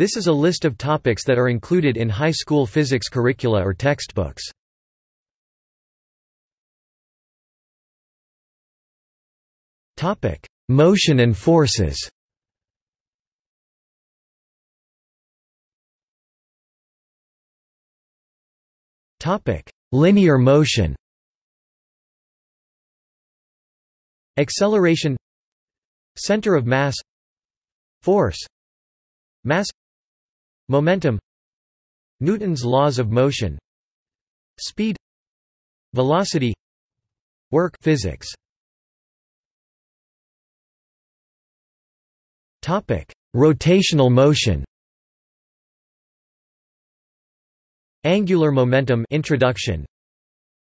This is a list of topics that are included in high school physics curricula or textbooks. Motion and forces. Linear motion. Acceleration, center of mass, force, mass, momentum, Newton's laws of motion, speed, velocity, work physics. Topic: rotational motion. Angular momentum introduction,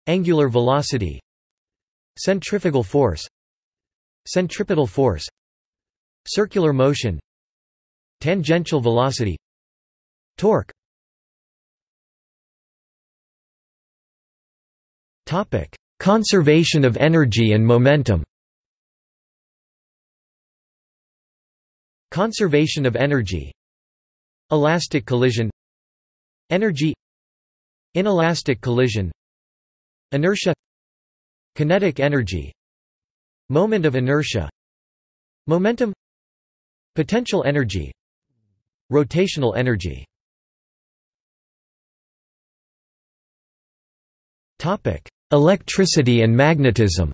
angular velocity, centrifugal force, centripetal force, circular motion, tangential velocity, torque. Topic: conservation of energy and momentum. Conservation of energy, elastic collision, energy, inelastic collision, inertia, kinetic energy, moment of inertia, momentum, potential energy, rotational energy. Topic: electricity and magnetism.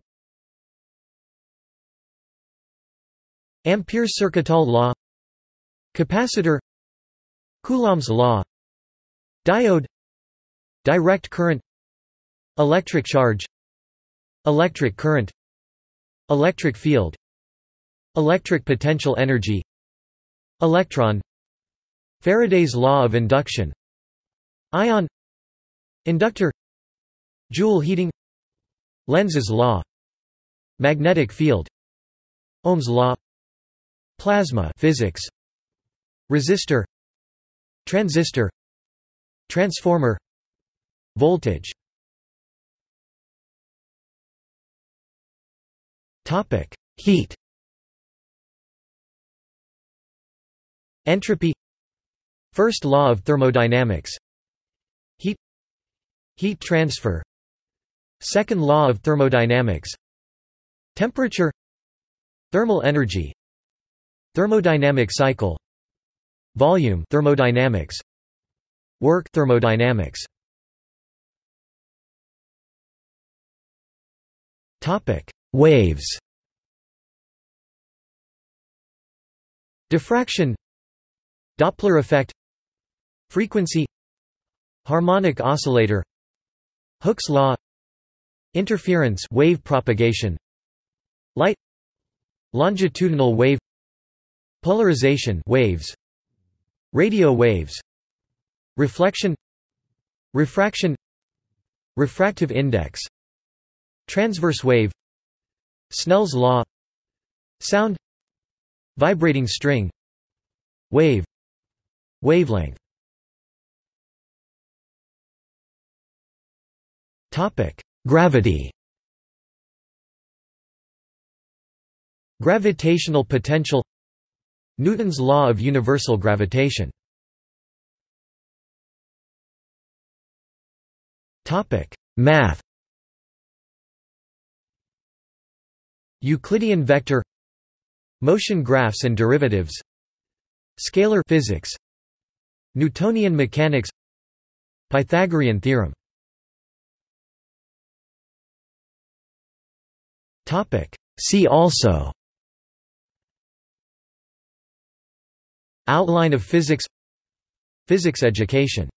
Ampere's Circuital law, capacitor, Coulomb's law, diode, direct current, electric charge, electric current, electric field, electric potential energy, electron, Faraday's law of induction, ion, inductor, Joule heating, Lenz's law, magnetic field, Ohm's law, plasma physics, resistor, transistor, transformer, voltage. Topic: heat, entropy, first law of thermodynamics, heat, heat transfer, second law of thermodynamics, temperature, thermal energy, thermodynamic cycle, volume thermodynamics, work thermodynamics. Topic: waves, diffraction, Doppler effect, frequency, harmonic oscillator, Hooke's law, interference, wave propagation, light, longitudinal wave, polarization, waves, radio waves, reflection, refraction, refractive index, transverse wave, Snell's law, sound, vibrating string, wave, wavelength. Topic: gravity, gravitational potential, Newton's law of universal gravitation. Topic: math, Euclidean vector, motion graphs and derivatives, scalar physics, Newtonian mechanics, Pythagorean theorem. Topic: see also, outline of physics, physics education.